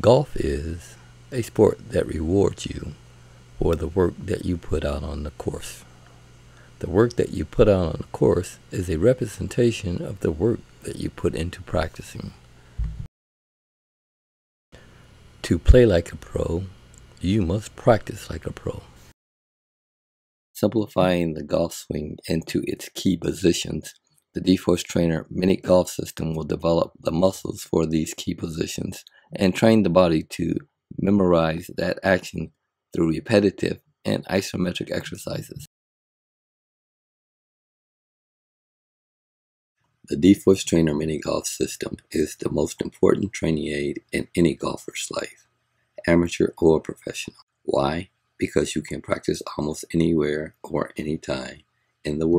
Golf is a sport that rewards you for the work that you put out on the course. The work that you put out on the course is a representation of the work that you put into practicing. To play like a pro, you must practice like a pro. Simplifying the golf swing into its key positions, the D-Force Trainer Mini Golf System will develop the muscles for these key positions and train the body to memorize that action through repetitive and isometric exercises. The D-Force Trainer Mini Golf System is the most important training aid in any golfer's life, amateur or professional. Why? Because you can practice almost anywhere or anytime in the world.